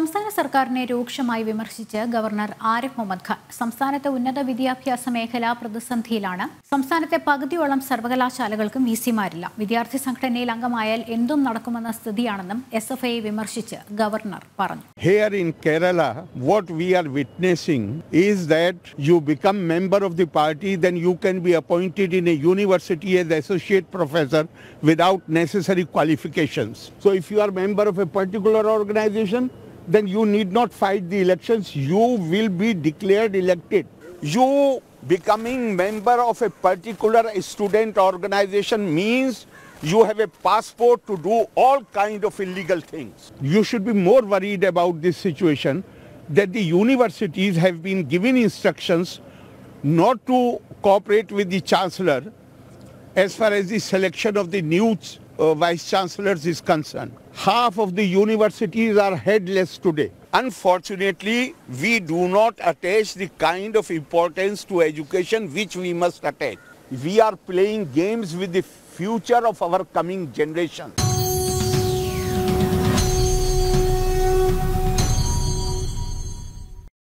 സംസ്ഥാന സർക്കാരിനെ രൂക്ഷമായി വിമർശിച്ച് ഗവർണർ ആരിഫ് മുഹമ്മദ് ഖാൻ. സംസ്ഥാനത്തെ ഉന്നത വിദ്യാഭ്യാസ മേഖല പ്രതിസന്ധിയിലാണ്. സംസ്ഥാനത്തെ പകുതിയോളം സർവകലാശാലകൾക്കും വിസിമാരില്ല. വിദ്യാർത്ഥി സംഘടനയിൽ അംഗമായാൽ എന്തും നടക്കുമെന്ന സ്ഥിതിയാണെന്നും SFI വിമർശിച്ച് ഗവർണർ പറഞ്ഞു. Here in Kerala, what we are witnessing is that you become member of the party, then you can be appointed in a university as associate professor without necessary qualifications. So if you are member of a particular organization, then you need not fight the elections. You will be declared elected. You becoming member of a particular student organization means you have a passport to do all kind of illegal things. You should be more worried about this situation, that the universities have been given instructions not to cooperate with the chancellor as far as the selection of the new vice chancellors is concerned. Half of the universities are headless today. Unfortunately, we do not attach the kind of importance to education which we must attach. We are playing games with the future of our coming generation.